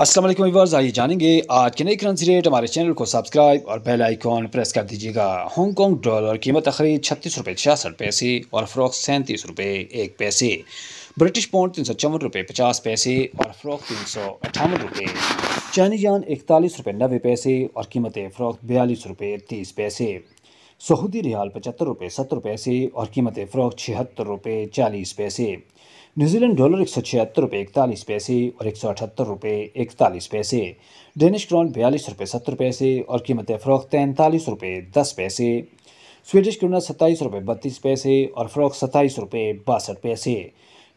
अस्सलाम वालेकुम व्यूअर्स, आइए जानेंगे आज के नई करेंसी रेट। हमारे चैनल को सब्सक्राइब और बेल आइकॉन प्रेस कर दीजिएगा। हांगकांग डॉलर कीमत आखिरी 36 रुपये 66 पैसे और फ़रोख 37 रुपये 1 पैसे। ब्रिटिश पाउंड 354 रुपये 50 पैसे और फ़रोख 358 रुपये। चाइनीज़ यान 41 रुपये 90 पैसे और कीमत फ़रोख 42 रुपये 30 पैसे। सऊदी रियाल 75 रुपये 70 पैसे और कीमत फ़रोख 76 रुपये 40 पैसे। न्यूजीलैंड डॉलर 176 रुपये 41 पैसे और 178 रुपये 41 पैसे। डेनिश क्रॉन 42 रुपये 70 पैसे और कीमत फ़रोख 43 रुपये 10 पैसे। स्वीडिश क्रोना 27 रुपये 32 पैसे और फ़रोख 27 रुपये 62 पैसे।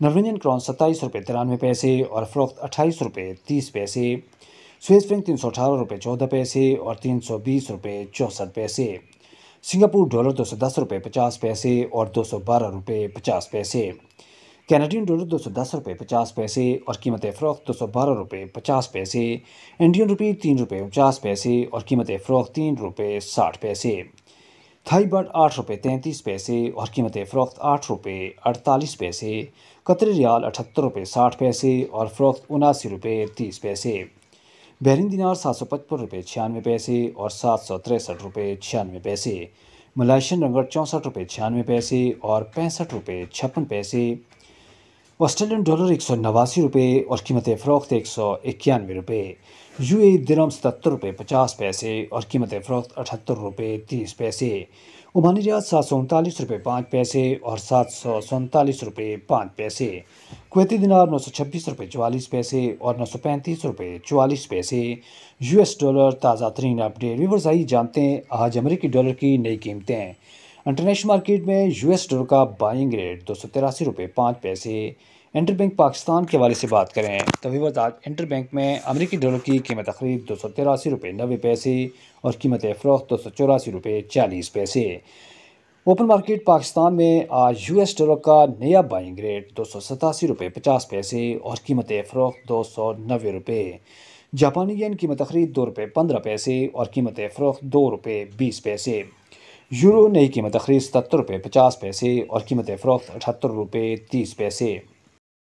नॉर्वेजियन क्रॉन 27 रुपये 93 पैसे और फ़रोख 28 रुपये 30 पैसे। स्विस फ्रैंक 318 रुपये 14 पैसे और 320 रुपये 64 पैसे। सिंगापुर डॉलर 210 रुपये 50 पैसे और 212 रुपये 50 पैसे। कैनेडियन डॉलर 210 रुपये 50 पैसे और कीमत फ़रोख 212 रुपये 50 पैसे। इंडियन रुपये 3 रुपये 49 पैसे और कीमत फ़रोख 3 रुपये 60 पैसे। थाई बाट 8 रुपये 33 पैसे और कीमत फ़रोख 8 रुपये 48 पैसे। कतरी रियाल 78 रुपये 60 पैसे और फ़रोख 79 रुपये 30 पैसे। बहरीन दिनार 755 रुपये 96 पैसे और 763 रुपये 96 पैसे। मलाइशियन रंगट 64 रुपये 96 पैसे और 65 रुपये 56 पैसे। ऑस्ट्रेलियन डॉलर 189 रुपये और कीमत फ़रोख्त 191 रुपये। यूएई दिरहम 77 रुपये 50 पैसे और कीमत फ़रोख्त 78 रुपये 30 पैसे। ओमानी रियाल 739 रुपये 5 पैसे और 747 रुपये 5 पैसे। कुवैती दिनार 926 रुपये 44 पैसे और 935 रुपये 44 पैसे। यूएस डॉलर ताज़ा तरीन अपडेट। व्यूअर्स, आइए जानते हैं आज अमेरिकी डॉलर की नई कीमतें। इंटरनेशनल मार्केट में यूएस डॉलर का बाइंग रेट 283 रुपये 5 पैसे। इंटरबैंक पाकिस्तान के हवाले से बात करें तो व्यूअर्स, आज इंटरबैंक में अमेरिकी डॉलर की कीमत खरीद 283 रुपये 90 पैसे और कीमत फ़रोख्त 284 रुपये 40 पैसे। ओपन मार्केट पाकिस्तान में आज यूएस डॉलर का नया बाइंग रेट 287 रुपये 50 पैसे और कीमत फ़रोख्त 290 रुपये। जापानी येन कीमत खरीद 2 रुपये 15 पैसे और कीमत फ़रोख्त 2 रुपये 20 पैसे। यूरो नई कीमत खरीद 77 रुपये 50 पैसे और कीमत फ़रोख्त 78 रुपये 30 पैसे।